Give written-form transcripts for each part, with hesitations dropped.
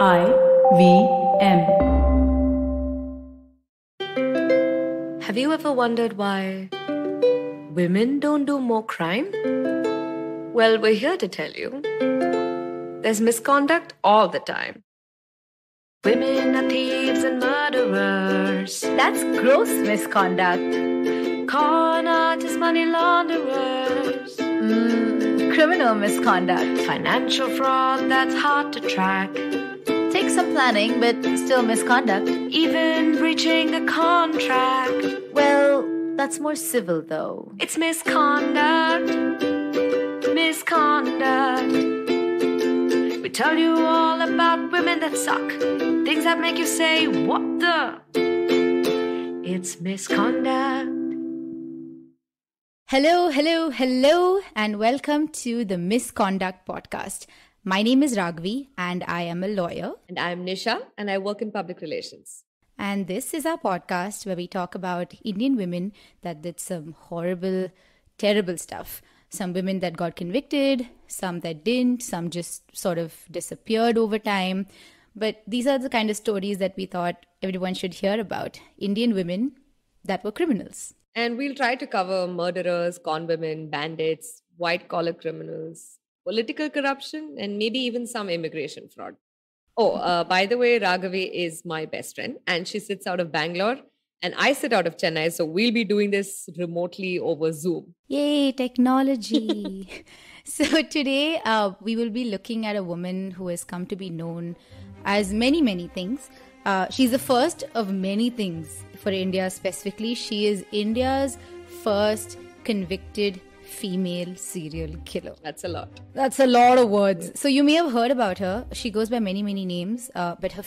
IVM. Have you ever wondered why women don't do more crime? Well, we're here to tell you. There's misconduct all the time. Women are thieves and murderers. That's gross misconduct. Con artists, money launderers. Criminal misconduct. Financial fraud that's hard to track. Takes some planning, but still misconduct. Even breaching a contract. Well, that's more civil, though. It's misconduct. Misconduct. We tell you all about women that suck, things that make you say, what the? It's misconduct. Hello, hello, hello, and welcome to the Misconduct Podcast. My name is Ragvi, and I am a lawyer. And I am Nisha, and I work in public relations. And this is our podcast where we talk about Indian women that did some horrible, terrible stuff. Some women that got convicted, some that didn't, some just sort of disappeared over time. But these are the kind of stories that we thought everyone should hear about. Indian women that were criminals. And we'll try to cover murderers, con women, bandits, white-collar criminals, political corruption, and maybe even some immigration fraud. By the way, Raghavi is my best friend, and she sits out of Bangalore. And I sit out of Chennai, so we'll be doing this remotely over Zoom. Yay, technology. So today we will be looking at a woman who has come to be known as many, many things. She's the first of many things for India specifically. She is India's first convicted female serial killer. That's a lot. That's a lot of words. So you may have heard about her. She goes by many, many names, but her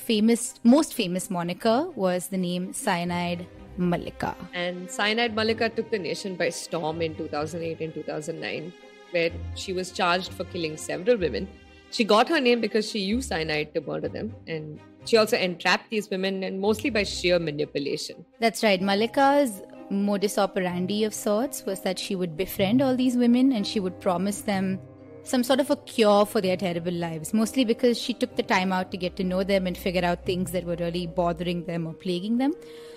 most famous moniker was the name Cyanide Mallika. And Cyanide Mallika took the nation by storm in 2008 and 2009, where she was charged for killing several women. She got her name because she used cyanide to murder them, and she also entrapped these women, and mostly by sheer manipulation. That's right. Mallika's modus operandi of sorts was that she would befriend all these women and she would promise them some sort of a cure for their terrible lives, mostly because she took the time out to get to know them and figure out things that were really bothering them or plaguing them.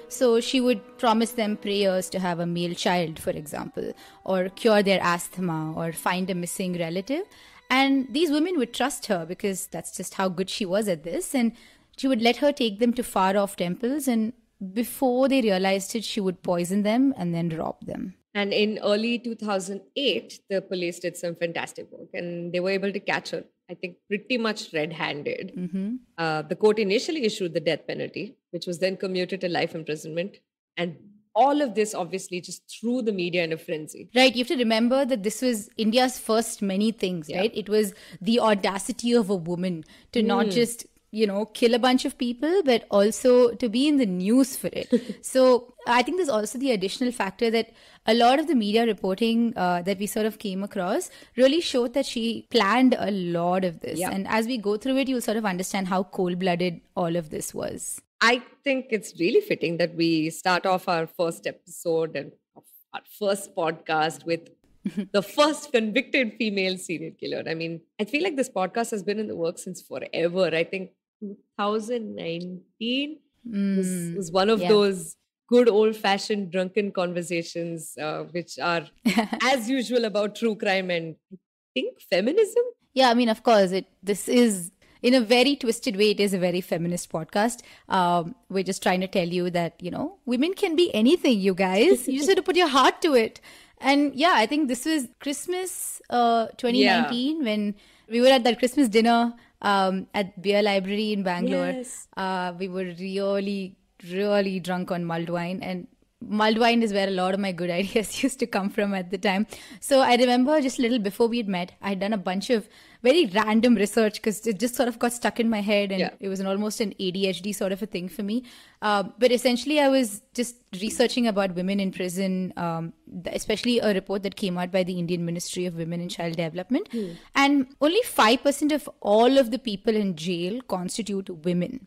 So she would promise them prayers to have a male child, for example, or cure their asthma or find a missing relative. And these women would trust her because that's just how good she was at this. And she would let her take them to far-off temples, and before they realized it, she would poison them and then rob them. And in early 2008, the police did some fantastic work and they were able to catch her, I think, pretty much red-handed. Mm-hmm. The court initially issued the death penalty, which was then commuted to life imprisonment. And all of this obviously just threw the media in a frenzy. Right. You have to remember that this was India's first many things, right? It was the audacity of a woman to not just kill a bunch of people, but also to be in the news for it. So I think there's also the additional factor that a lot of the media reporting that we sort of came across really showed that she planned a lot of this. Yeah. And as we go through it, you'll sort of understand how cold-blooded all of this was. I think it's really fitting that we start off our first episode and our first podcast with the first convicted female serial killer. I mean, I feel like this podcast has been in the works since forever. I think 2019 was one of those good old-fashioned drunken conversations which are, as usual, about true crime and I think feminism. Yeah, I mean, of course, this is, in a very twisted way, it is a very feminist podcast. We're just trying to tell you that, women can be anything, you guys. You just have to put your heart to it. And I think this was Christmas 2019 when we were at that Christmas dinner at Beer Library in Bangalore. Yes. We were really, really drunk on mulled wine. And mulled wine is where a lot of my good ideas used to come from at the time. So I remember just a little before we had met, I had done a bunch of very random research because it just sort of got stuck in my head and it was almost an ADHD sort of a thing for me. But essentially, I was just researching about women in prison, especially a report that came out by the Indian Ministry of Women and Child Development. And only 5% of all of the people in jail constitute women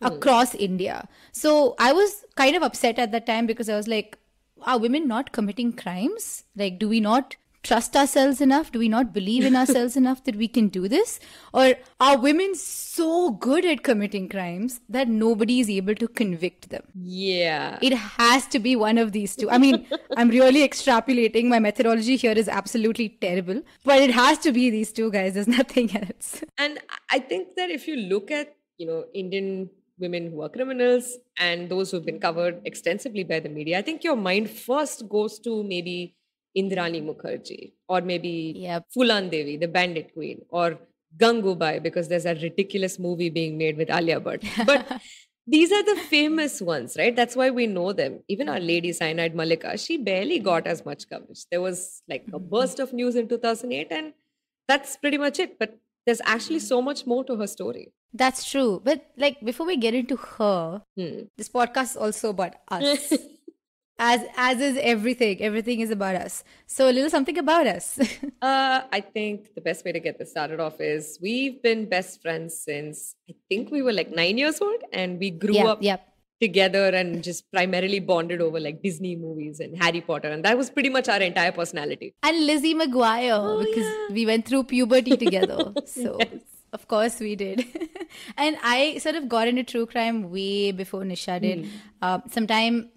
across India. So I was kind of upset at that time because I was like, are women not committing crimes? Like, do we not trust ourselves enough? Do we not believe in ourselves enough that we can do this? Or are women so good at committing crimes that nobody is able to convict them? Yeah. It has to be one of these two. I mean, I'm really extrapolating. My methodology here is absolutely terrible. But it has to be these two guys. There's nothing else. And I think that if you look at, you know, Indian women who are criminals and those who've been covered extensively by the media, I think your mind first goes to maybe Indrani Mukherjee or maybe Fulan Devi, the bandit queen, or Gangubai, because there's a ridiculous movie being made with Alia Bhatt. But these are the famous ones, right? That's why we know them. Even our lady Cyanide Mallika, she barely got as much coverage. There was like a burst of news in 2008 and that's pretty much it. But there's actually so much more to her story. That's true. But like, before we get into her, this podcast is also about us. As is everything. Everything is about us. So a little something about us. I think the best way to get this started off is we've been best friends since I think we were like 9 years old, and we grew up together and just primarily bonded over like Disney movies and Harry Potter, and that was pretty much our entire personality. And Lizzie McGuire, because we went through puberty together. So of course we did. And I sort of got into true crime way before Nisha did. Sometime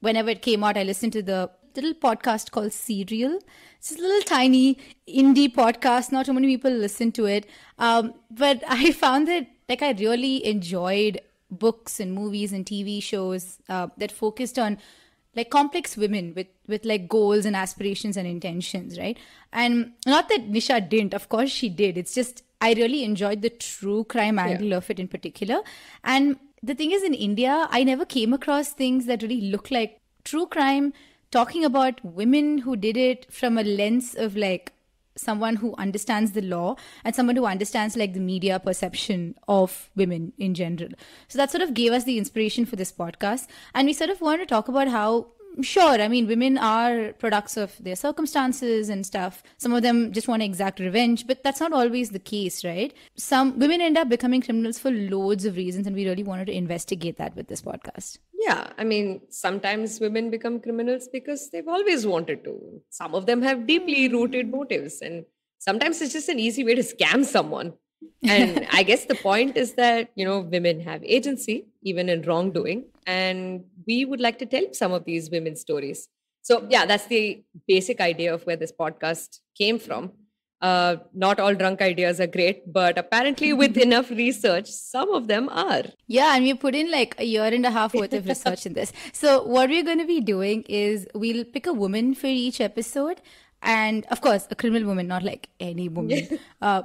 whenever it came out, I listened to the little podcast called Serial. It's a little tiny indie podcast. Not too many people listen to it. But I found that like I really enjoyed books and movies and TV shows that focused on like complex women with like goals and aspirations and intentions, right? And not that Nisha didn't. Of course she did. It's just I really enjoyed the true crime angle of it in particular. And the thing is, in India, I never came across things that really look like true crime, talking about women who did it from a lens of like someone who understands the law and someone who understands like the media perception of women in general. So that sort of gave us the inspiration for this podcast. And we sort of wanted to talk about how, sure, I mean, women are products of their circumstances and stuff. Some of them just want to exact revenge, but that's not always the case, right? Some women end up becoming criminals for loads of reasons, and we really wanted to investigate that with this podcast. Yeah, I mean, sometimes women become criminals because they've always wanted to. Some of them have deeply rooted motives, and sometimes it's just an easy way to scam someone. And I guess the point is that, you know, women have agency, even in wrongdoing. And we would like to tell some of these women's stories. So yeah, that's the basic idea of where this podcast came from. Not all drunk ideas are great, but apparently with enough research, some of them are. Yeah, and we put in like a year and a half worth of research in this. So what we're going to be doing is we'll pick a woman for each episode. And of course, a criminal woman, not like any woman.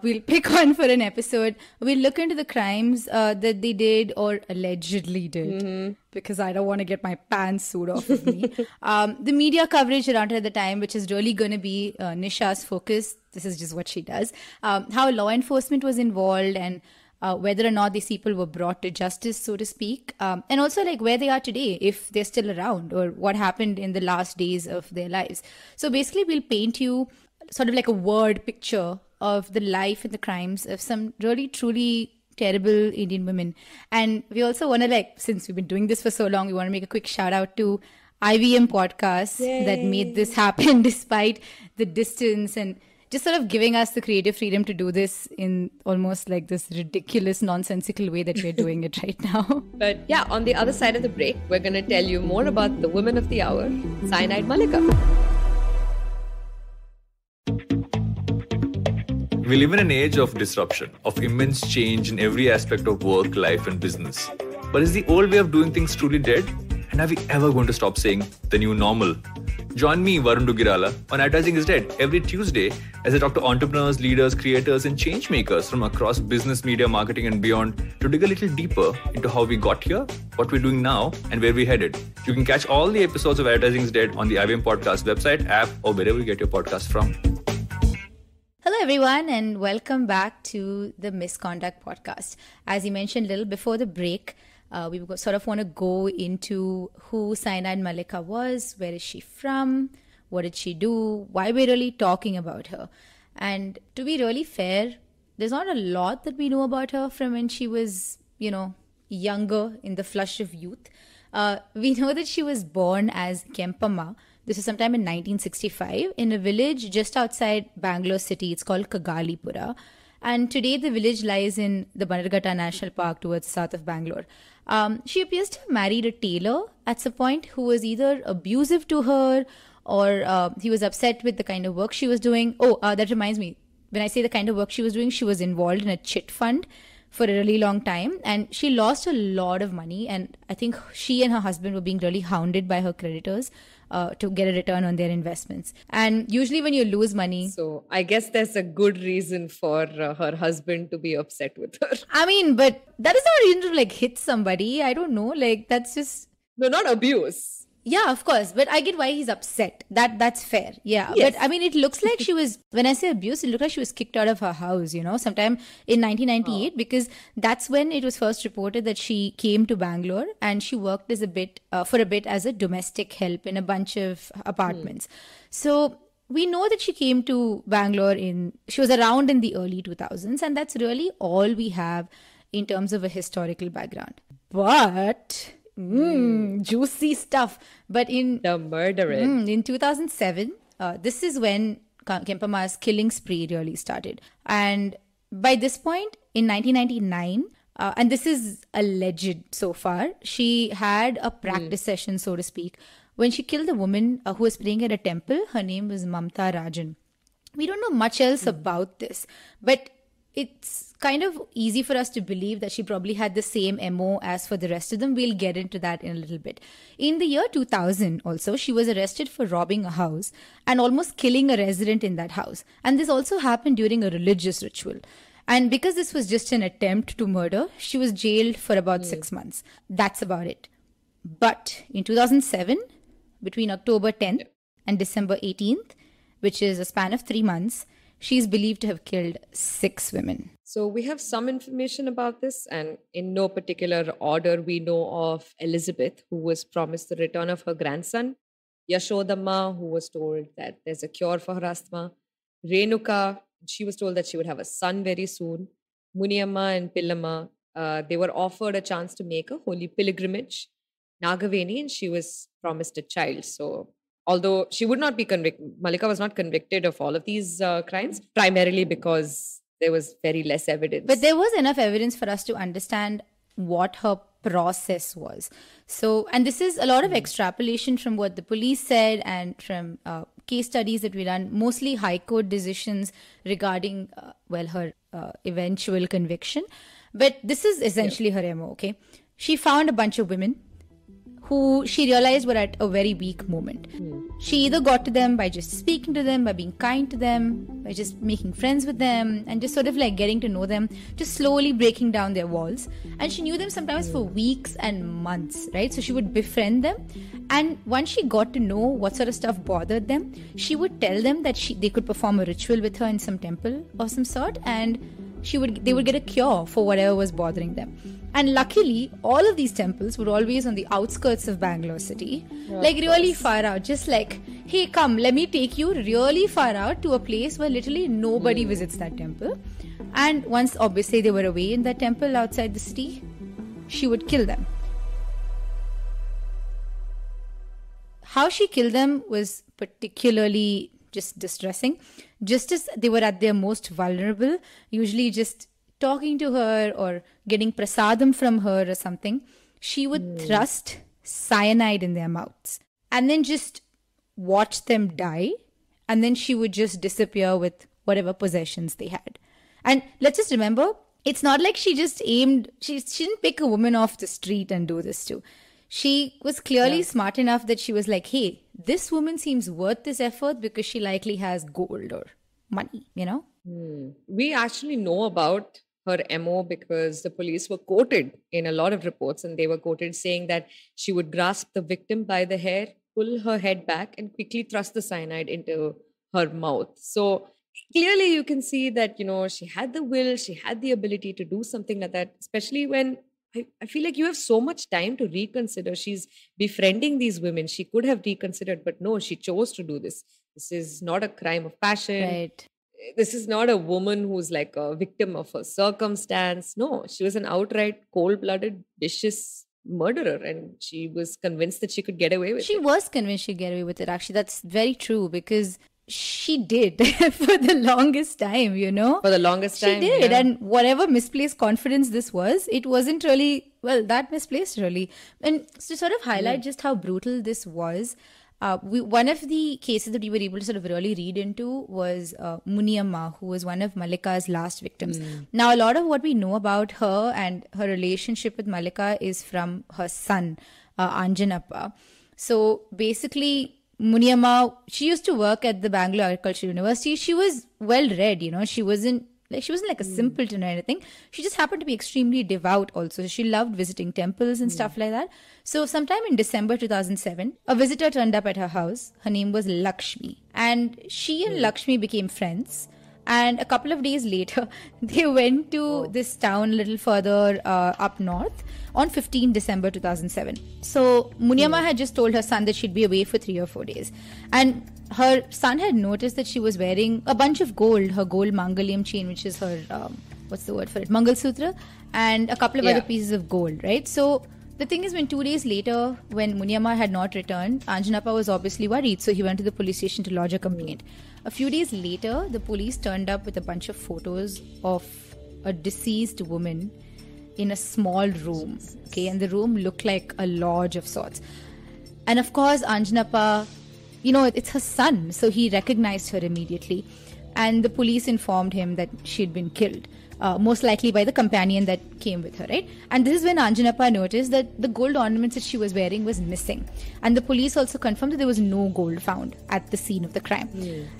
We'll pick one for an episode. We'll look into the crimes that they did or allegedly did, because I don't want to get my pants sued off of me. The media coverage around her at the time, which is really going to be Nisha's focus. This is just what she does. How law enforcement was involved and whether or not these people were brought to justice, so to speak, and also like where they are today, if they're still around, or what happened in the last days of their lives. So basically, we'll paint you sort of like a word picture of the life and the crimes of some really, truly terrible Indian women. And we also want to, like, since we've been doing this for so long, we want to make a quick shout out to IVM Podcasts that made this happen despite the distance, and just sort of giving us the creative freedom to do this in almost like this ridiculous, nonsensical way that we're doing it right now. But yeah, on the other side of the break, we're going to tell you more about the woman of the hour, Cyanide Mallika. We live in an age of disruption, of immense change in every aspect of work, life, and business. But is the old way of doing things truly dead? And are we ever going to stop saying the new normal? Join me, Varun Dugirala, on Advertising is Dead every Tuesday as I talk to entrepreneurs, leaders, creators, and change makers from across business, media, marketing, and beyond to dig a little deeper into how we got here, what we're doing now, and where we're headed. You can catch all the episodes of Advertising is Dead on the IVM Podcast website, app, or wherever you get your podcast from. Hello, everyone, and welcome back to the Misconduct Podcast. As you mentioned a little before the break, we sort of want to go into who Cyanide Mallika was, where is she from, what did she do, why we're really talking about her. And to be really fair, there's not a lot that we know about her from when she was, you know, younger in the flush of youth. We know that she was born as Kempamma This is sometime in 1965 in a village just outside Bangalore city. It's called Kaggalipura. And today the village lies in the Bannerghatta National Park towards south of Bangalore. She appears to have married a tailor at some point who was either abusive to her or he was upset with the kind of work she was doing. Oh, that reminds me. When I say the kind of work she was doing, she was involved in a chit fund for a really long time, and she lost a lot of money, and I think she and her husband were being really hounded by her creditors to get a return on their investments. And usually when you lose money... So I guess there's a good reason for her husband to be upset with her. I mean, but that is not a reason to like hit somebody. I don't know. Like that's just... No, not abuse. Yeah, of course. But I get why he's upset. That's fair. Yeah. Yes. But I mean, it looks like she was, when I say abuse, it looked like she was kicked out of her house, you know, sometime in 1998, because that's when it was first reported that she came to Bangalore and she worked as for a bit as a domestic help in a bunch of apartments. So we know that she came to Bangalore she was around in the early 2000s. And that's really all we have in terms of a historical background. But... juicy stuff. But in the murderous in 2007, this is when Kempamma's killing spree really started. And by this point in 1999, and this is alleged so far, she had a practice session, so to speak, when she killed the woman who was praying at a temple. Her name was Mamata Rajan. We don't know much else about this, but it's kind of easy for us to believe that she probably had the same MO as for the rest of them. We'll get into that in a little bit. In the year 2000 also, she was arrested for robbing a house and almost killing a resident in that house. And this also happened during a religious ritual. And because this was just an attempt to murder, she was jailed for about 6 months. That's about it. But in 2007, between October 10th and December 18th, which is a span of 3 months, she's believed to have killed 6 women. So we have some information about this, and in no particular order, we know of Elizabeth, who was promised the return of her grandson, Yashodhamma, who was told that there's a cure for her asthma, Renuka, she was told that she would have a son very soon, Muniyamma and Pillama, they were offered a chance to make a holy pilgrimage, Nagaveni, and she was promised a child. So although she would not be convicted, Mallika was not convicted of all of these crimes, primarily because there was very less evidence. But there was enough evidence for us to understand what her process was. So, and this is a lot of extrapolation from what the police said and from case studies that we done, mostly high court decisions regarding, her eventual conviction. But this is essentially her MO, okay? She found a bunch of women who she realized were at a very weak moment. She either got to them by just speaking to them, by being kind to them, by just making friends with them, and just sort of like getting to know them, just slowly breaking down their walls. And she knew them sometimes for weeks and months, right? So she would befriend them. And once she got to know what sort of stuff bothered them, she would tell them that they could perform a ritual with her in some temple of some sort, and they would get a cure for whatever was bothering them. And luckily, all of these temples were always on the outskirts of Bangalore city, really far out, just like, hey, come, let me take you really far out to a place where literally nobody visits that temple. And once, obviously, they were away in that temple outside the city, she would kill them. How she killed them was particularly just distressing, just as they were at their most vulnerable, usually just talking to her or getting prasadam from her or something. She would thrust cyanide in their mouths and then just watch them die, and then she would just disappear with whatever possessions they had. And let's just remember, it's not like she just she didn't pick a woman off the street and do this too. She was clearly smart enough that she was like, hey, this woman seems worth this effort because she likely has gold or money, you know? We actually know about her MO because the police were quoted in a lot of reports, and they were quoted saying that she would grasp the victim by the hair, pull her head back, and quickly thrust the cyanide into her mouth. So clearly you can see that, you know, she had the will, she had the ability to do something like that, especially when I feel like you have so much time to reconsider. She's befriending these women. She could have reconsidered, but no, she chose to do this. This is not a crime of passion. Right. This is not a woman who's like a victim of her circumstance. No, she was an outright cold-blooded, vicious murderer, and she was convinced that she could get away with it. She was convinced she'd get away with it, actually. That's very true, because she did for the longest time, you know. For the longest time, she did. Yeah. And whatever misplaced confidence this was, it wasn't really, well, that misplaced really. And to sort of highlight just how brutal this was, one of the cases that we were able to sort of really read into was Muniyamma, who was one of Mallika's last victims. Now, a lot of what we know about her and her relationship with Mallika is from her son, Anjanappa. So basically, Muniyamma, she used to work at the Bangalore Agricultural University. She was well-read, you know. She wasn't like a simpleton or anything. She just happened to be extremely devout also. She loved visiting temples and stuff like that. So sometime in December 2007, a visitor turned up at her house. Her name was Lakshmi. And she and Lakshmi became friends. And a couple of days later, they went to this town a little further up north on 15 December 2007. So Muniyamma had just told her son that she'd be away for 3 or 4 days. And her son had noticed that she was wearing a bunch of gold, her gold Mangaliam chain, which is her, what's the word for it, Mangal Sutra, and a couple of other pieces of gold, right? So the thing is, when 2 days later, when Muniyamma had not returned, Anjanappa was obviously worried, so he went to the police station to lodge a complaint. A few days later, the police turned up with a bunch of photos of a deceased woman in a small room, okay? And the room looked like a lodge of sorts. And of course, Anjanappa, you know, it's her son, so he recognized her immediately. And the police informed him that she had been killed, most likely by the companion that came with her, right? And this is when Anjanappa noticed that the gold ornaments that she was wearing was missing. And the police also confirmed that there was no gold found at the scene of the crime.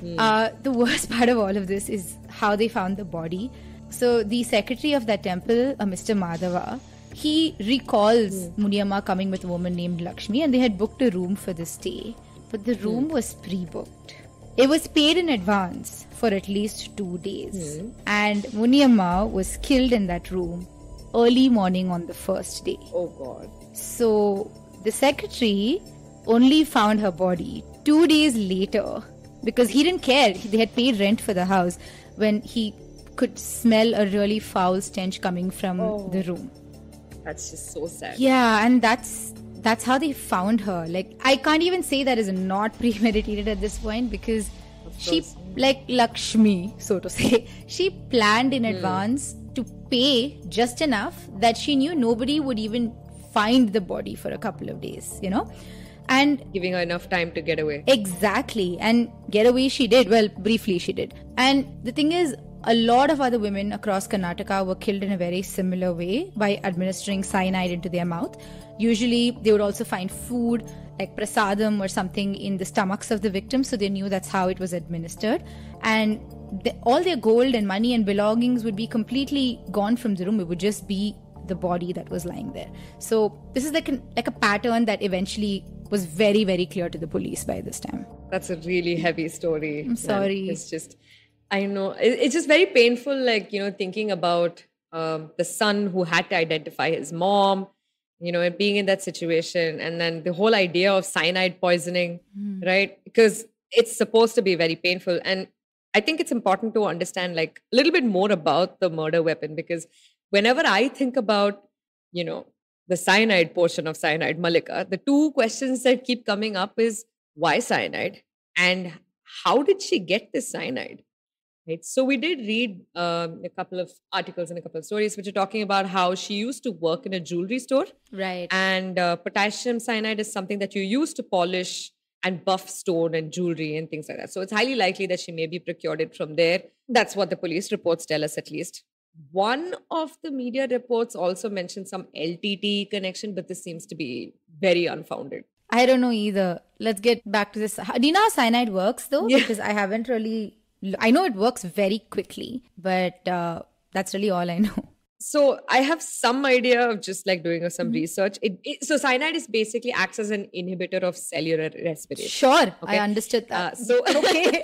The worst part of all of this is how they found the body. So the secretary of that temple, Mr. Madhava, he recalls Muniyamma coming with a woman named Lakshmi, and they had booked a room for this day. But the room was pre-booked. It was paid in advance for at least 2 days. And Muniyamma was killed in that room early morning on the first day. Oh, God. So the secretary only found her body 2 days later because he didn't care. They had paid rent for the house when he could smell a really foul stench coming from the room. That's just so sad. Yeah, and that's how they found her. Like, I can't even say that is not premeditated at this point because she, like Lakshmi, so to say, she planned in advance to pay just enough that she knew nobody would even find the body for a couple of days, you know? And giving her enough time to get away. Exactly. And get away she did. Well, briefly she did. And the thing is, a lot of other women across Karnataka were killed in a very similar way by administering cyanide into their mouth. Usually, they would also find food like prasadam or something in the stomachs of the victims, so they knew that's how it was administered. And all their gold and money and belongings would be completely gone from the room. It would just be the body that was lying there. So this is like a pattern that eventually was very, very clear to the police by this time. That's a really heavy story. I'm sorry. It's just... I know. It's just very painful, like, you know, thinking about the son who had to identify his mom, you know, and being in that situation. And then the whole idea of cyanide poisoning, right? Because it's supposed to be very painful. And I think it's important to understand, like, a little bit more about the murder weapon, because whenever I think about, you know, the cyanide portion of Cyanide Mallika, the two questions that keep coming up is why cyanide and how did she get this cyanide? Right. So we did read a couple of articles and a couple of stories which are talking about how she used to work in a jewelry store. Right. And potassium cyanide is something that you use to polish and buff stone and jewelry and things like that. So it's highly likely that she may be procured it from there. That's what the police reports tell us, at least. One of the media reports also mentioned some LTT connection, but this seems to be very unfounded. I don't know either. Let's get back to this. Do you know how cyanide works though? Yeah. Because I haven't really... I know it works very quickly, but that's really all I know. So I have some idea of just like doing some research. So cyanide is basically acts as an inhibitor of cellular respiration. Sure, okay? I understood that. Okay.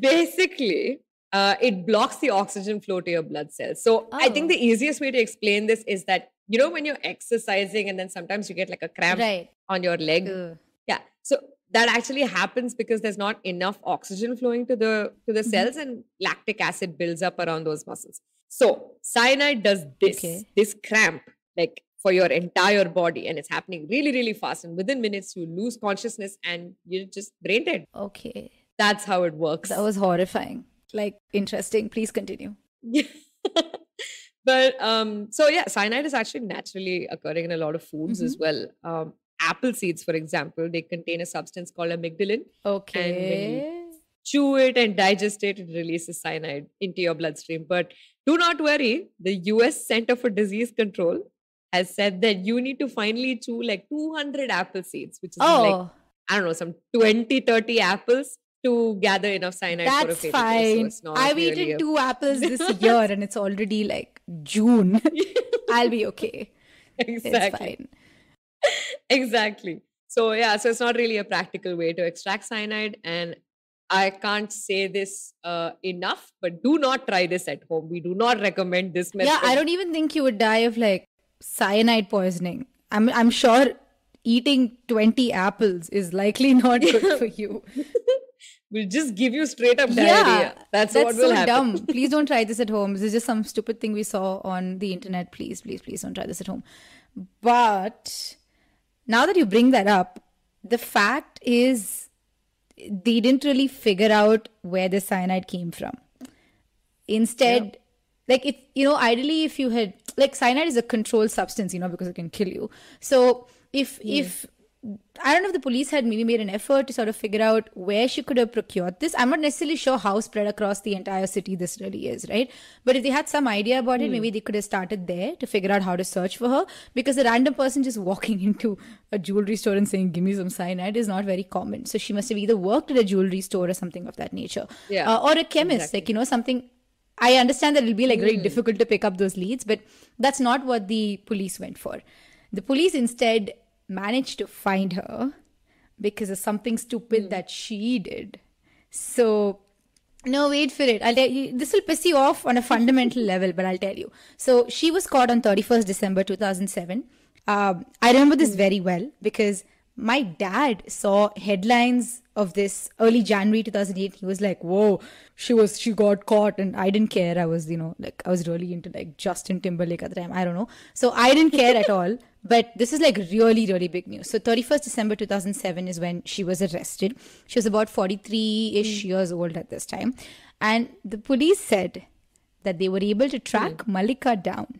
Basically, it blocks the oxygen flow to your blood cells. So I think the easiest way to explain this is that, you know, when you're exercising and then sometimes you get like a cramp on your leg. Yeah. So that actually happens because there's not enough oxygen flowing to the cells and lactic acid builds up around those muscles. So cyanide does this, this cramp, like for your entire body, and it's happening really, really fast. And within minutes, you lose consciousness and you're just brain dead. Okay. That's how it works. That was horrifying. Like, interesting. Please continue. But so yeah, cyanide is actually naturally occurring in a lot of foods as well. Apple seeds, for example, they contain a substance called amygdalin. Okay. And when you chew it and digest it, it releases cyanide into your bloodstream. But do not worry, the US Center for Disease Control has said that you need to finally chew like 200 apple seeds, which is like, I don't know, some 20, 30 apples to gather enough cyanide for a favorite. That's fine. I've eaten 2 apples this year and it's already like June. I'll be okay. Exactly. It's fine. Exactly. So yeah, so it's not really a practical way to extract cyanide, and I can't say this enough, but do not try this at home. We do not recommend this method. Yeah, I don't even think you would die of like cyanide poisoning. I'm sure eating 20 apples is likely not good for you. We'll just give you straight up diarrhea. That's what will happen. That's so dumb. Please don't try this at home. This is just some stupid thing we saw on the internet. Please, please, please don't try this at home. But now that you bring that up, the fact is they didn't really figure out where the cyanide came from. Instead, like, if, you know, ideally if you had, like, cyanide is a controlled substance, you know, because it can kill you. So if I don't know if the police had maybe made an effort to sort of figure out where she could have procured this. I'm not necessarily sure how spread across the entire city this really is, right? But if they had some idea about it, maybe they could have started there to figure out how to search for her, because a random person just walking into a jewelry store and saying, give me some cyanide is not very common. So she must have either worked at a jewelry store or something of that nature. Yeah. Or a chemist, like, you know, something. I understand that it'll be like really difficult to pick up those leads, but that's not what the police went for. The police instead managed to find her because of something stupid that she did. So, no, wait for it. I'll tell you, this will piss you off on a fundamental level, but I'll tell you. So, she was caught on 31st December 2007. I remember this very well because my dad saw headlines of this early January 2008. He was like, whoa, she got caught, and I didn't care. I was, you know, like, I was really into like Justin Timberlake at the time. I don't know. So I didn't care at all. But this is like really, really big news. So 31st December 2007 is when she was arrested. She was about 43-ish years old at this time. And the police said that they were able to track Mallika down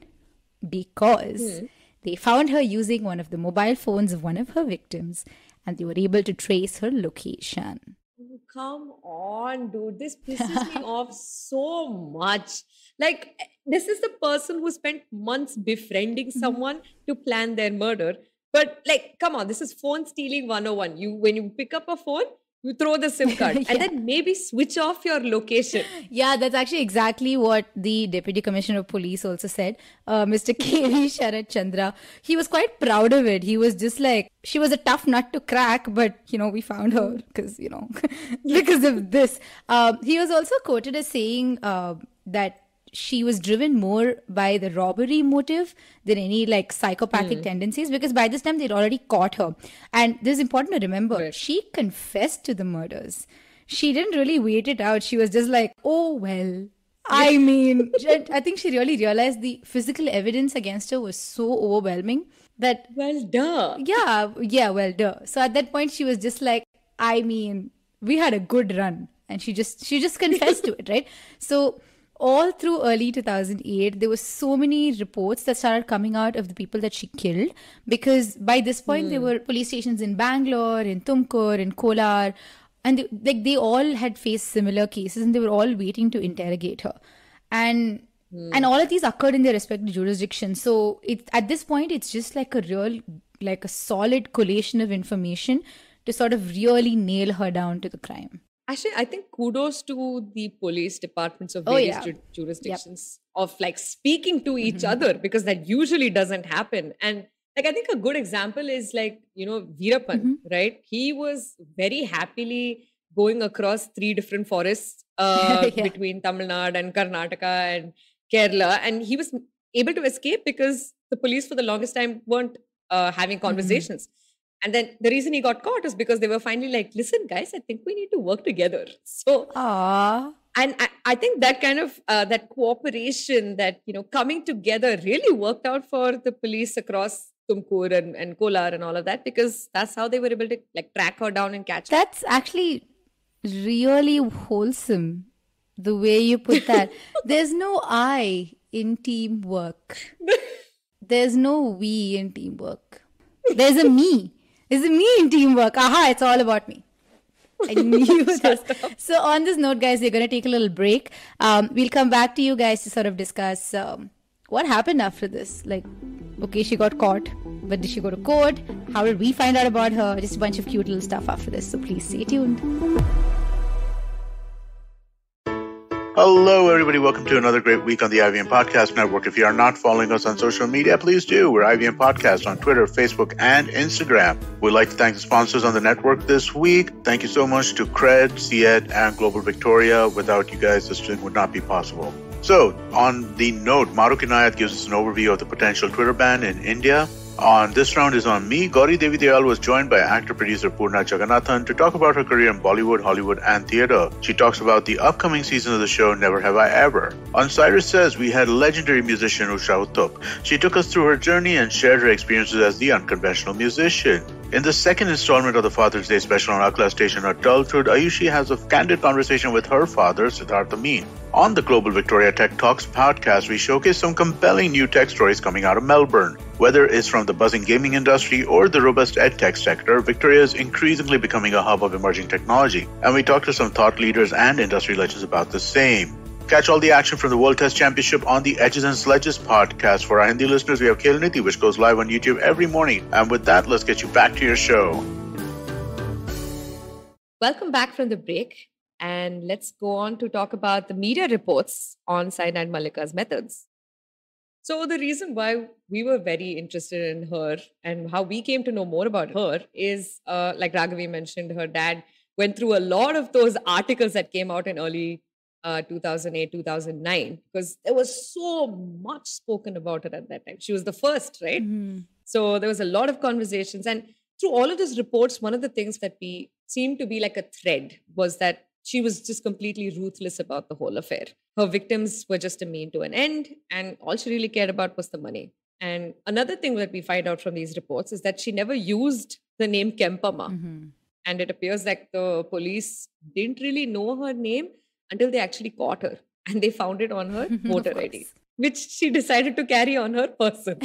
because they found her using one of the mobile phones of one of her victims, and they were able to trace her location. Oh, come on, dude. This pisses me off so much. Like, this is the person who spent months befriending someone to plan their murder. But like, come on, this is phone stealing 101. When you pick up a phone, you throw the SIM card and then maybe switch off your location. Yeah, that's actually exactly what the Deputy Commissioner of Police also said. Mr. K.V. Sharad Chandra, he was quite proud of it. He was just like, she was a tough nut to crack, but, you know, we found her because, you know, because of this. He was also quoted as saying that she was driven more by the robbery motive than any like psychopathic tendencies, because by this time they'd already caught her. And this is important to remember. Right. She confessed to the murders. She didn't really wait it out. She was just like, oh, well, I mean, I think she really realized the physical evidence against her was so overwhelming that. Well, duh. Yeah. Yeah. Well, duh. So at that point she was just like, I mean, we had a good run, and she just confessed to it. Right. So, all through early 2008, there were so many reports that started coming out of the people that she killed, because by this point, there were police stations in Bangalore, in Tumkur, in Kolar, and they all had faced similar cases, and they were all waiting to interrogate her. And all of these occurred in their respective jurisdictions. So at this point, it's just like a real, like a solid collation of information to sort of really nail her down to the crime. Actually, I think kudos to the police departments of various jurisdictions of like speaking to each other, because that usually doesn't happen. And like, I think a good example is like, you know, Veerappan, right? He was very happily going across 3 different forests between Tamil Nadu and Karnataka and Kerala. And he was able to escape because the police for the longest time weren't having conversations. And then the reason he got caught is because they were finally like, listen, guys, I think we need to work together. So And I think that kind of that cooperation, that, you know, coming together really worked out for the police across Tumkur and Kolar and all of that, because that's how they were able to like track her down and catch her. That's actually really wholesome, the way you put that. There's no I in teamwork. There's no we in teamwork. There's a me. There's a me in teamwork. Aha, it's all about me. I knew this. So on this note, guys, we're going to take a little break. We'll come back to you guys to sort of discuss what happened after this. Like, okay, she got caught, but did she go to court? How did we find out about her? Just a bunch of cute little stuff after this. So please stay tuned. Hello, everybody. Welcome to another great week on the IVM Podcast Network. If you are not following us on social media, please do. We're IVM Podcast on Twitter, Facebook, and Instagram. We'd like to thank the sponsors on the network this week. Thank you so much to Cred, CED, and Global Victoria. Without you guys, this would not be possible. So, on the note, Maruk Inayat gives us an overview of the potential Twitter ban in India. On This Round Is On Me, Gauri Devi Dayal was joined by actor-producer Poorna Jagannathan to talk about her career in Bollywood, Hollywood, and theatre. She talks about the upcoming season of the show, Never Have I Ever. On Cyrus Says, we had legendary musician Usha Uthup. She took us through her journey and shared her experiences as the unconventional musician. In the second installment of the Father's Day special on Akla Station Adulthood, Ayushi has a candid conversation with her father, Siddharth Amin. On the Global Victoria Tech Talks podcast, we showcase some compelling new tech stories coming out of Melbourne. Whether it's from the buzzing gaming industry or the robust edtech sector, Victoria is increasingly becoming a hub of emerging technology, and we talk to some thought leaders and industry legends about the same. Catch all the action from the World Test Championship on the Edges and Sledges podcast. For our Hindi listeners, we have Khel Niti, which goes live on YouTube every morning. And with that, let's get you back to your show. Welcome back from the break. And let's go on to talk about the media reports on Cyanide Mallika's methods. So the reason why we were very interested in her and how we came to know more about her is, like Raghavi mentioned, her dad went through a lot of those articles that came out in early 2008, 2009, because there was so much spoken about her at that time. She was the first, right? Mm-hmm. So there was a lot of conversations. And through all of these reports, one of the things that we seemed to be like a thread was that she was just completely ruthless about the whole affair. Her victims were just a means to an end, and all she really cared about was the money. And another thing that we find out from these reports is that she never used the name Kempamma. Mm-hmm. And it appears like the police didn't really know her name until they actually caught her, and they found it on her voter ID, which she decided to carry on her person.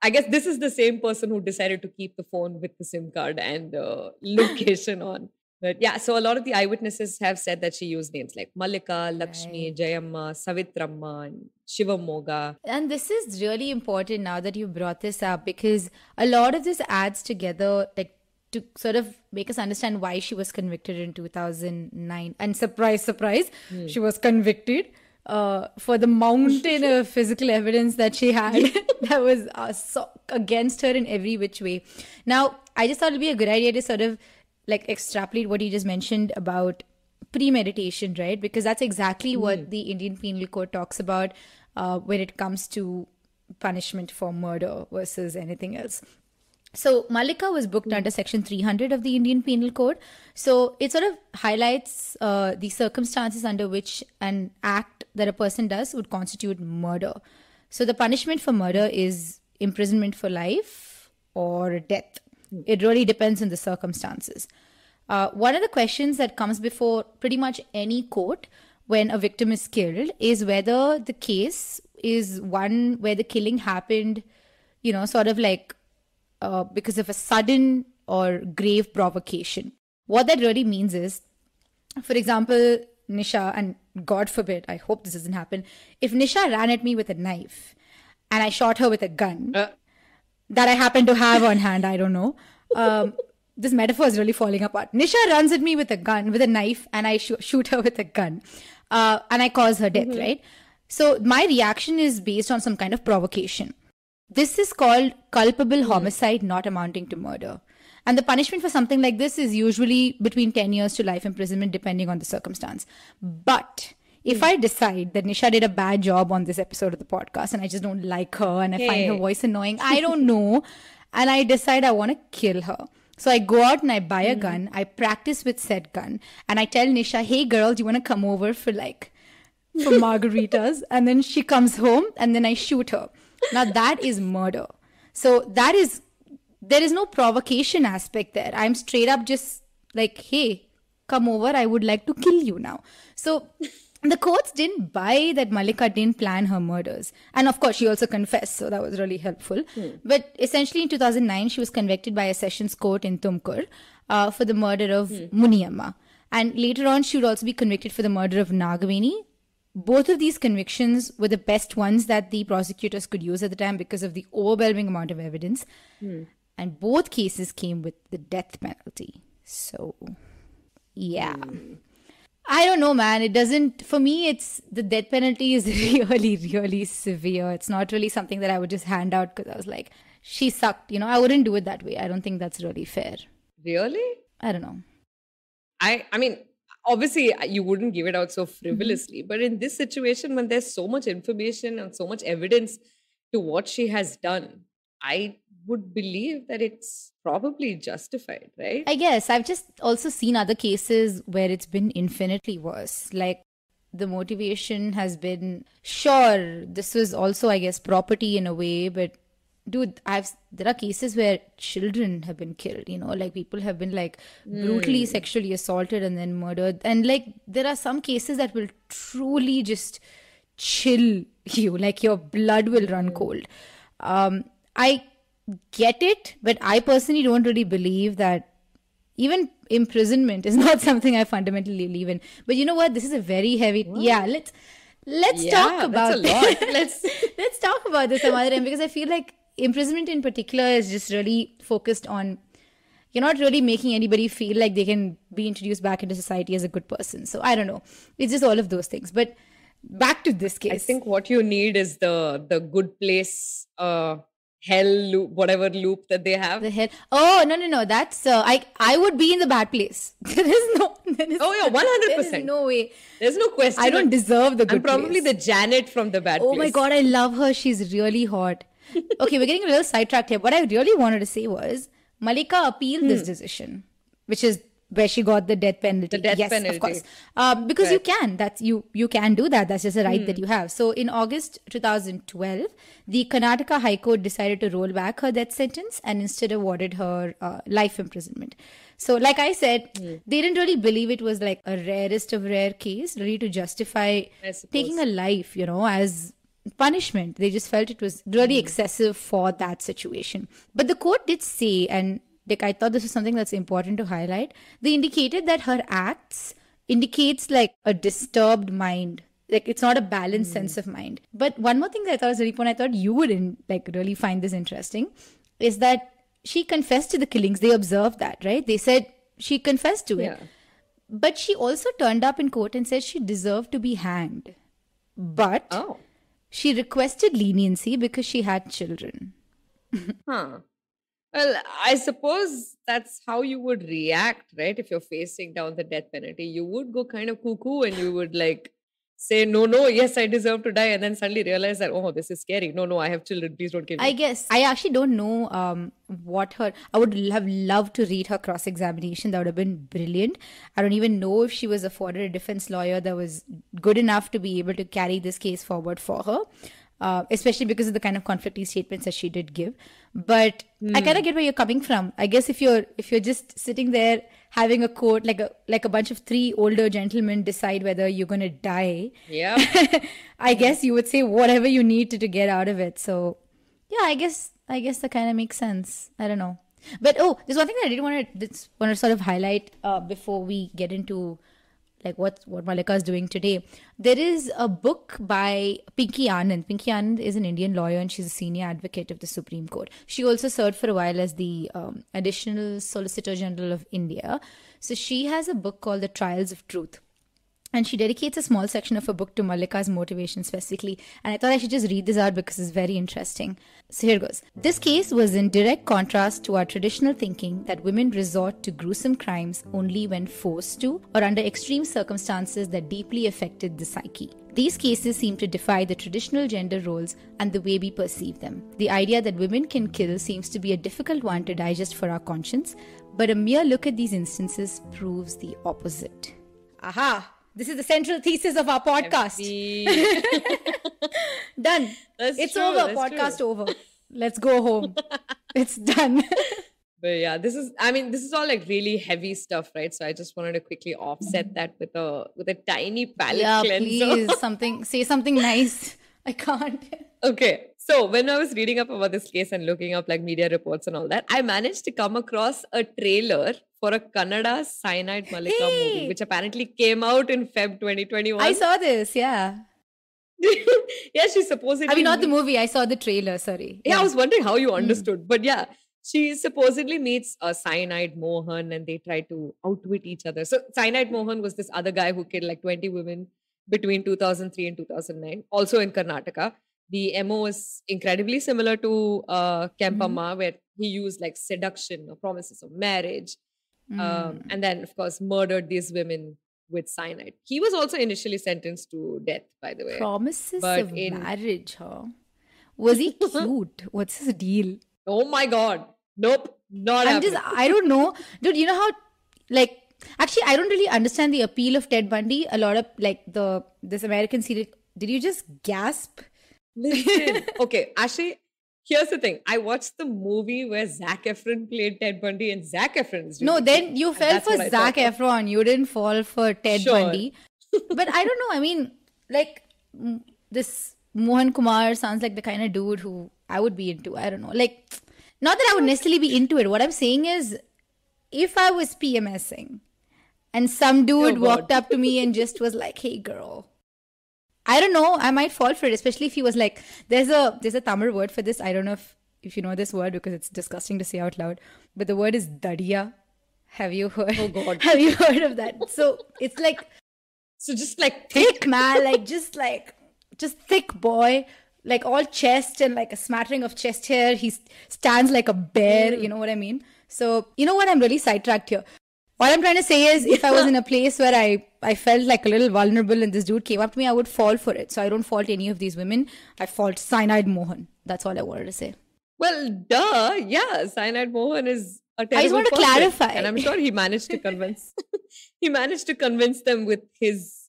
I guess this is the same person who decided to keep the phone with the SIM card and the location on. But yeah, so a lot of the eyewitnesses have said that she used names like Mallika, Lakshmi, right, Jayamma, Savitramma, and Shivamoga. And this is really important now that you brought this up, because a lot of this adds together, like, to sort of make us understand why she was convicted in 2009. And surprise, surprise, she was convicted for the mountain of physical evidence that she had that was against her in every which way. Now, I just thought it would be a good idea to sort of like extrapolate what you just mentioned about premeditation, right? Because that's exactly what the Indian Penal Code talks about when it comes to punishment for murder versus anything else. So Mallika was booked under Section 300 of the Indian Penal Code. So it sort of highlights the circumstances under which an act that a person does would constitute murder. So the punishment for murder is imprisonment for life or death. It really depends on the circumstances. One of the questions that comes before pretty much any court when a victim is killed is whether the case is one where the killing happened, you know, sort of like because of a sudden or grave provocation. What that really means is, for example, Nisha, and God forbid, I hope this doesn't happen, if Nisha ran at me with a knife and I shot her with a gun that I happen to have on hand, I don't know. This metaphor is really falling apart. Nisha runs at me with a gun, with a knife, and I shoot her with a gun and I cause her death, right? So my reaction is based on some kind of provocation. This is called culpable homicide not amounting to murder. And the punishment for something like this is usually between 10 years to life imprisonment, depending on the circumstance. But if I decide that Nisha did a bad job on this episode of the podcast and I just don't like her and I find her voice annoying, I don't know, and I decide I want to kill her, So I go out and I buy a gun. I practice with said gun. And I tell Nisha, hey girl, do you want to come over for margaritas? And then she comes home and then I shoot her. Now that is murder. So that is, there is no provocation aspect there. I'm straight up just like, hey, come over. I would like to kill you now. So the courts didn't buy that Mallika didn't plan her murders. And of course, she also confessed. So that was really helpful. But essentially in 2009, she was convicted by a sessions court in Tumkur for the murder of Muniyamma. And later on, she would also be convicted for the murder of Nagaveni. Both of these convictions were the best ones that the prosecutors could use at the time because of the overwhelming amount of evidence. And both cases came with the death penalty. So, yeah. I don't know, man. It doesn't, for me, it's the death penalty is really, really severe. It's not really something that I would just hand out because I was like, she sucked. You know, I wouldn't do it that way. I don't think that's really fair. Really? I don't know. I mean, obviously, you wouldn't give it out so frivolously. But in this situation, when there's so much information and so much evidence to what she has done, I would believe that it's probably justified, right? I guess. I've just also seen other cases where it's been infinitely worse. Like, the motivation has been, sure, this was also, I guess, property in a way. But, dude, there are cases where children have been killed, you know? Like, people have been, like, brutally sexually assaulted and then murdered. And, like, there are some cases that will truly just chill you. Like, your blood will run cold. I get it, but I personally don't really believe that even imprisonment is not something I fundamentally believe in. But you know what? This is a very heavy. What? Yeah, let's talk about this. Let's talk about this some other time, because I feel like imprisonment in particular is just really focused on, you're not really making anybody feel like they can be introduced back into society as a good person. So I don't know. It's just all of those things. But back to this case. I think what you need is the good place. Hell loop, whatever loop that they have. The hell. Oh, no. That's, I would be in the bad place. There is 100%. There is no way. There's no question. I don't deserve the good place. I'm probably the Janet from the bad place. Oh my God, I love her. She's really hot. Okay, we're getting a little sidetracked here. What I really wanted to say was, Mallika appealed this decision, which is where she got the death penalty. The death penalty. Of course. Because you can. That's, you can do that. That's just a right that you have. So in August 2012, the Karnataka High Court decided to roll back her death sentence and instead awarded her life imprisonment. So like I said, they didn't really believe it was like a rarest of rare case really to justify taking a life, you know, as punishment. They just felt it was really excessive for that situation. But the court did say, and I thought this was something that's important to highlight. They indicated that her acts indicates like a disturbed mind. Like it's not a balanced sense of mind. But one more thing that I thought was really important, I thought you would like really find this interesting, is that she confessed to the killings. They observed that, right? They said she confessed to it. But she also turned up in court and said she deserved to be hanged. But she requested leniency because she had children. Well, I suppose that's how you would react, right? If you're facing down the death penalty, you would go kind of cuckoo and you would like say, no, yes, I deserve to die. And then suddenly realize that, oh, this is scary. No, I have children. Please don't kill me. I guess. I actually don't know I would have loved to read her cross-examination. That would have been brilliant. I don't even know if she was afforded a defense lawyer that was good enough to be able to carry this case forward for her. Especially because of the kind of conflicting statements that she did give. But I kind of get where you're coming from. I guess if you're just sitting there having a court, like a bunch of three older gentlemen decide whether you're going to die. Yeah. I guess you would say whatever you need to get out of it. So yeah, I guess that kind of makes sense. I don't know. But there's one thing that I did want to sort of highlight before we get into like what Mallika is doing today. There is a book by Pinky Anand. Pinky Anand is an Indian lawyer and she's a senior advocate of the Supreme Court. She also served for a while as the additional Solicitor General of India. So she has a book called The Trials of Truth. And she dedicates a small section of her book to Mallika's motivation specifically. And I thought I should just read this out because it's very interesting. So here goes. This case was in direct contrast to our traditional thinking that women resort to gruesome crimes only when forced to or under extreme circumstances that deeply affected the psyche. These cases seem to defy the traditional gender roles and the way we perceive them. The idea that women can kill seems to be a difficult one to digest for our conscience, but a mere look at these instances proves the opposite. Aha! This is the central thesis of our podcast. Done. It's true, over. Podcast true. Over. Let's go home. It's done. But yeah, this is all like really heavy stuff, right? So I just wanted to quickly offset that with a tiny palate cleanser. Yeah, please, say something nice. I can't. Okay. So when I was reading up about this case and looking up like media reports and all that, I managed to come across a trailer for a Kannada Cyanide Mallika movie, which apparently came out in Feb 2021. I saw this, yeah. Yeah, she supposedly... I mean, not the movie. I saw the trailer, sorry. Yeah, I was wondering how you understood. But yeah, she supposedly meets Cyanide Mohan and they try to outwit each other. So Cyanide Mohan was this other guy who killed like 20 women between 2003 and 2009, also in Karnataka. The MO is incredibly similar to Kempamma, where he used like seduction or promises of marriage. And then, of course, murdered these women with cyanide. He was also initially sentenced to death, by the way. Promises of marriage, huh? Was he cute? What's his deal? Oh my God. Nope. I don't know. Dude, you know how, like, actually, I don't really understand the appeal of Ted Bundy. A lot of, like, this American serial. Did you just gasp? Listen. Okay, actually, here's the thing. I watched the movie where Zac Efron played Ted Bundy and Zac Efron's... No, then you fell for Zac Efron. You didn't fall for Ted Bundy. But I don't know. I mean, like, this Mohan Kumar sounds like the kind of dude who I would be into. I don't know. Like, not that I would necessarily be into it. What I'm saying is, if I was PMSing and some dude walked up to me and just was like, hey, girl... I don't know. I might fall for it, especially if he was like, there's a Tamil word for this. I don't know if you know this word because it's disgusting to say out loud. But the word is dadiya. Have you heard? Oh God. Have you heard of that? So it's like... So just like thick man, just thick boy, like all chest and like a smattering of chest hair. He stands like a bear. You know what I mean? So you know what? I'm really sidetracked here. What I'm trying to say is, if I was in a place where I felt like a little vulnerable and this dude came up to me, I would fall for it. So I don't fault any of these women. I fault Cyanide Mohan. That's all I wanted to say. Well, duh. Yeah, Cyanide Mohan is a terrible... I just want to clarify. And I'm sure he managed to convince... them with his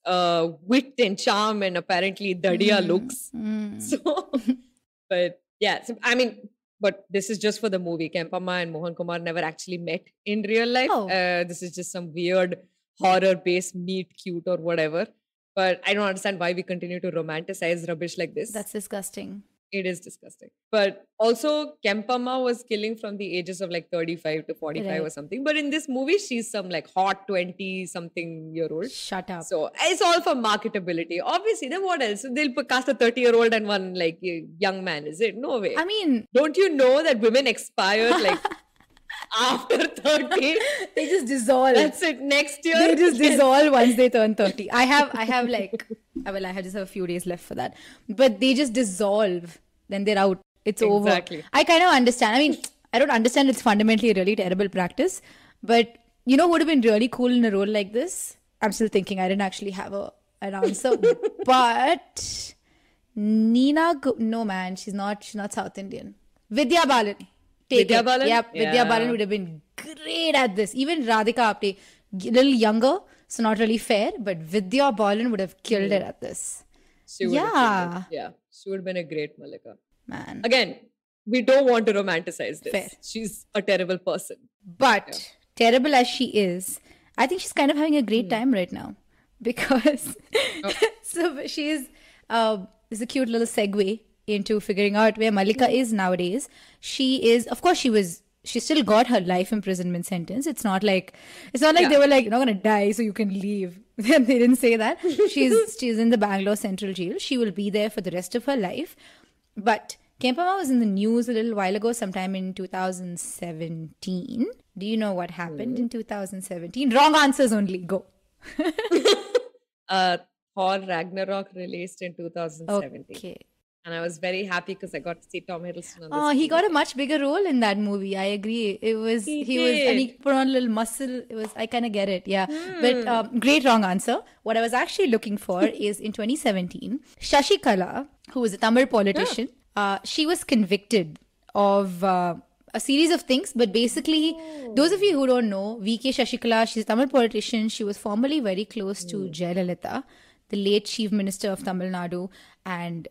wit and charm and apparently dadiya looks. So, but yeah, so, I mean... But this is just for the movie. Kempamma and Mohan Kumar never actually met in real life. Oh. This is just some weird horror-based meet cute or whatever. But I don't understand why we continue to romanticize rubbish like this. That's disgusting. It is disgusting. But also, Kempamma was killing from the ages of like 35 to 45 or something. But in this movie, she's some like hot 20-something-year-old. Shut up. So it's all for marketability. Obviously, then what else? They'll cast a 30-year-old and one like young man, is it? No way. I mean... Don't you know that women expire like after 30? They just dissolve. That's it. Next year. They just dissolve once they turn 30. I have like... Well, I just have a few days left for that. But they just dissolve. Then they're out. It's over. Exactly. I kind of understand. I mean, I don't understand. It's fundamentally a really terrible practice. But you know what would have been really cool in a role like this? I'm still thinking. I didn't actually have an answer. But no man, she's not South Indian. Vidya Balan. Vidya Balan? Yep, yeah. Vidya Balan would have been great at this. Even Radhika Apte, a little younger. So not really fair, but Vidya Balan would have killed it at this. She would have killed it. Yeah, she would have been a great Mallika. Man. Again, we don't want to romanticize this. Fair. She's a terrible person. But terrible as she is, I think she's kind of having a great time right now. Because so she is, it's a cute little segue into figuring out where Mallika is nowadays. She is, of course she still got her life imprisonment sentence. It's not like they were like, you're not gonna die, so you can leave. They didn't say that. She's in the Bangalore Central Jail. She will be there for the rest of her life. But Kempamma was in the news a little while ago, sometime in 2017. Do you know what happened in 2017? Wrong answers only. Go. Thor Ragnarok released in 2017. Okay. And I was very happy because I got to see Tom Hiddleston on this movie. He got a much bigger role in that movie. I agree. He put on a little muscle. I kind of get it. Yeah. But great wrong answer. What I was actually looking for is in 2017, Sasikala, who was a Tamil politician, she was convicted of a series of things. But basically, those of you who don't know, VK Sasikala, she's a Tamil politician. She was formerly very close to Jayalalitha, the late Chief Minister of Tamil Nadu, and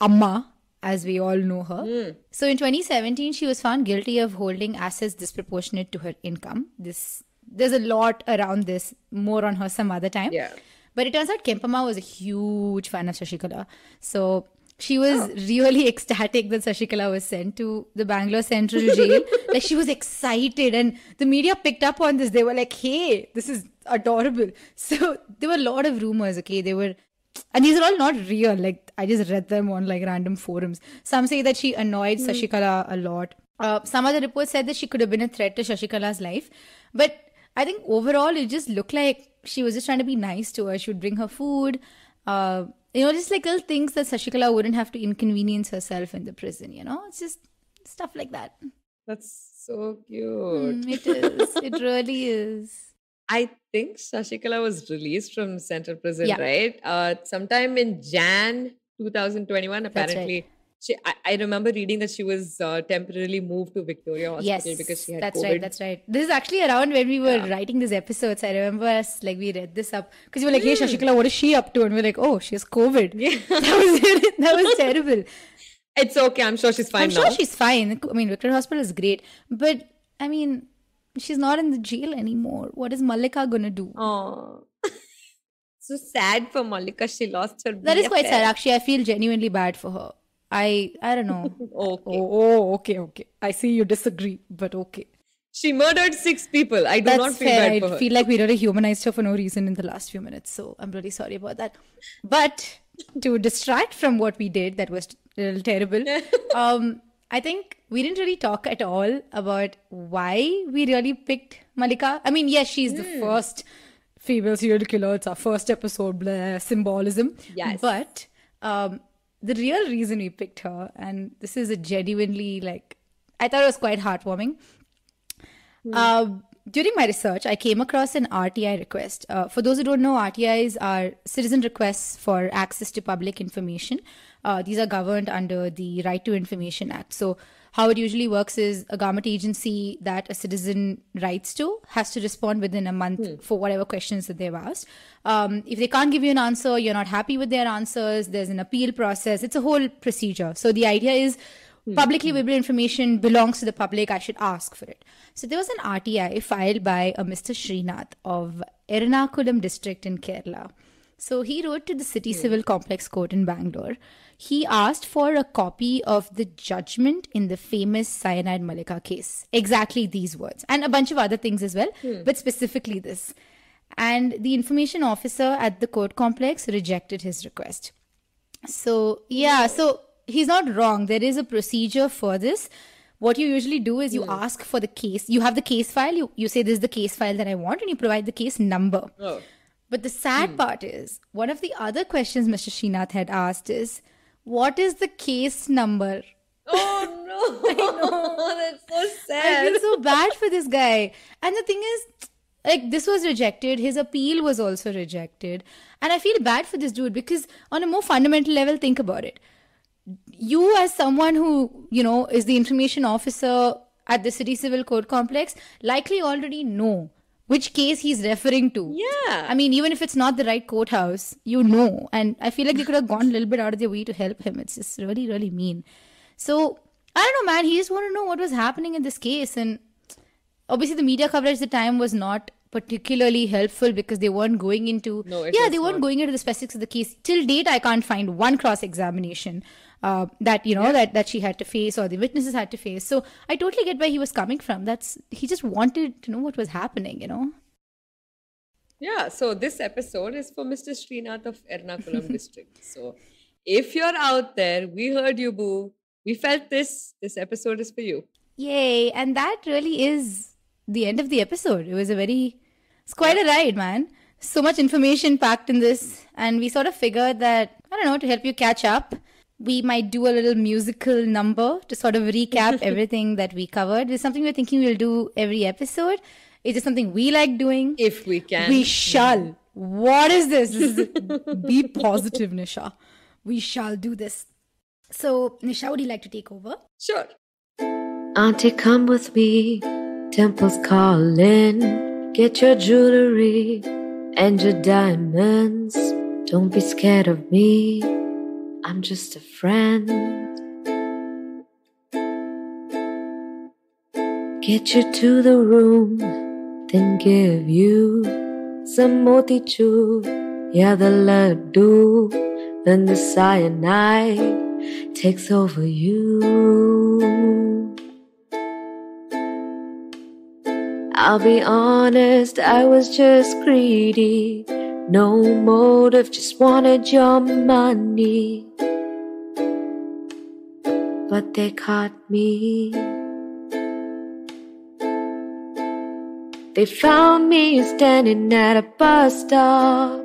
Amma, as we all know her. So in 2017, she was found guilty of holding assets disproportionate to her income. There's a lot around this, more on her some other time. Yeah. But it turns out Kempamma was a huge fan of Sasikala. So she was really ecstatic that Sasikala was sent to the Bangalore Central Jail. Like, she was excited, and the media picked up on this. They were like, hey, this is adorable. So there were a lot of rumors, okay? They were, and these are all not real. Like, I just read them on like random forums. Some say that she annoyed Sasikala a lot. Some other reports said that she could have been a threat to Sasikala's life. But I think overall, it just looked like she was just trying to be nice to her. She would bring her food. You know, just like little things that Sasikala wouldn't have to inconvenience herself in the prison, you know? It's just stuff like that. That's so cute. It is. It really is. I think Sasikala was released from Central Prison, right? Sometime in Jan 2021, apparently. Right. I remember reading that she was temporarily moved to Victoria Hospital because she had COVID. That's right. This is actually around when we were writing these episodes. I remember us, like, we read this up because you were like, hey, Sasikala, what is she up to? And we were like, oh, she has COVID. Yeah. That was terrible. It's okay. I'm sure she's fine now. I'm sure she's fine. I mean, Victoria Hospital is great. But, I mean, she's not in the jail anymore. What is Mallika going to do? Oh. So sad for Mallika. She lost her BFF. That is quite sad. Actually, I feel genuinely bad for her. I don't know. Okay. I see you disagree, but okay. She murdered 6 people. I do not feel bad for her. I feel like we really humanized her for no reason in the last few minutes. So I'm really sorry about that. But to distract from what we did, that was a little terrible. I think we didn't really talk at all about why we really picked Mallika. I mean, yes, she's the first female serial killer. It's our first episode, blah, symbolism. Yes. But the real reason we picked her, and this is a genuinely, like, I thought it was quite heartwarming. During my research, I came across an RTI request. For those who don't know, RTIs are citizen requests for access to public information. These are governed under the Right to Information Act. So how it usually works is a government agency that a citizen writes to has to respond within a month for whatever questions that they've asked. If they can't give you an answer, you're not happy with their answers, there's an appeal process. It's a whole procedure. So the idea is publicly available information belongs to the public. I should ask for it. So there was an RTI filed by a Mr. Shrinath of Ernakulam district in Kerala. So he wrote to the City Civil Complex Court in Bangalore. He asked for a copy of the judgment in the famous Cyanide Mallika case. Exactly these words. And a bunch of other things as well, but specifically this. And the information officer at the court complex rejected his request. So, so he's not wrong. There is a procedure for this. What you usually do is you ask for the case. You have the case file. You say, this is the case file that I want, and you provide the case number. But the sad part is, one of the other questions Mr. Shrinath had asked is, what is the case number? Oh, no. I know. That's so sad. I feel so bad for this guy. And the thing is, like, this was rejected. His appeal was also rejected. And I feel bad for this dude because on a more fundamental level, think about it. You as someone who, you know, is the information officer at the City Civil Court Complex likely already know which case he's referring to. Yeah. I mean, even if it's not the right courthouse, you know. And I feel like they could have gone a little bit out of their way to help him. It's just really, really mean. So, I don't know, man. He just wanted to know what was happening in this case. And obviously, the media coverage at the time was not particularly helpful because they weren't going into... going into the specifics of the case. Till date, I can't find one cross-examination that she had to face or the witnesses had to face. So I totally get where he was coming from. He just wanted to know what was happening, you know. Yeah, so this episode is for Mr. Shrinath of Ernakulam district. So if you're out there, we heard you, boo. We felt this episode is for you. Yay, and that really is the end of the episode. It was quite a ride, man. So much information packed in this, and we sort of figured that, I don't know, to help you catch up, we might do a little musical number to sort of recap everything that we covered. It's something we're thinking we'll do every episode. It's just something we like doing. If we can. We shall. What is this? Be positive, Nisha. We shall do this. So, Nisha, would you like to take over? Sure. Auntie, come with me, temple's calling. Get your jewelry and your diamonds. Don't be scared of me, I'm just a friend. Get you to the room, then give you some motichur. Yeah, the laddu, then the cyanide takes over you. I'll be honest, I was just greedy. No motive, just wanted your money. But they caught me. They found me standing at a bus stop.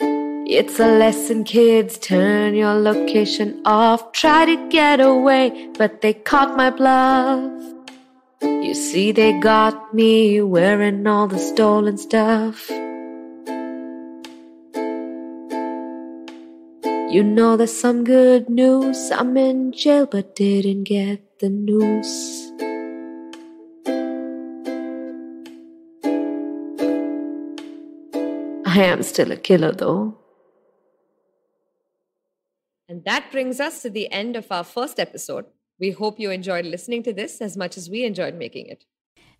It's a lesson, kids, turn your location off. Try to get away, but they caught my bluff. You see, they got me wearing all the stolen stuff. You know there's some good news. I'm in jail but didn't get the news. I am still a killer though. And that brings us to the end of our first episode. We hope you enjoyed listening to this as much as we enjoyed making it.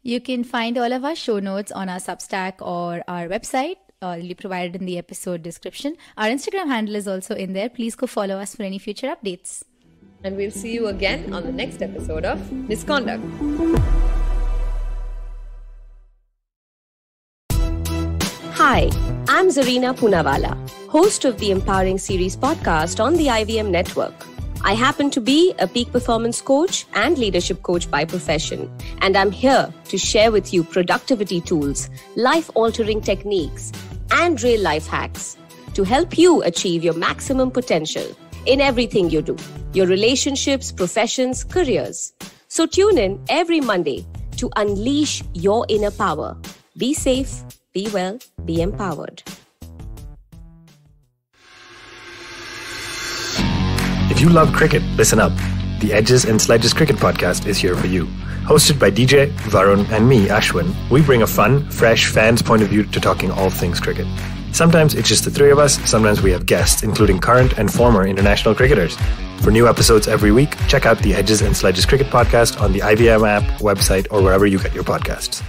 You can find all of our show notes on our Substack or our website, already provided in the episode description. Our Instagram handle is also in there. Please go follow us for any future updates. And we'll see you again on the next episode of Misconduct. Hi, I'm Zarina Poonawala, host of the Empowering Series podcast on the IVM network. I happen to be a peak performance coach and leadership coach by profession, and I'm here to share with you productivity tools, life-altering techniques, and real-life hacks to help you achieve your maximum potential in everything you do, your relationships, professions, careers. So tune in every Monday to unleash your inner power. Be safe, be well, be empowered. If you love cricket, listen up. The Edges and Sledges Cricket Podcast is here for you. Hosted by DJ, Varun and me, Ashwin, we bring a fun, fresh fan's point of view to talking all things cricket. Sometimes it's just the three of us, sometimes we have guests, including current and former international cricketers. For new episodes every week, check out the Edges and Sledges Cricket Podcast on the IVM app, website, or wherever you get your podcasts.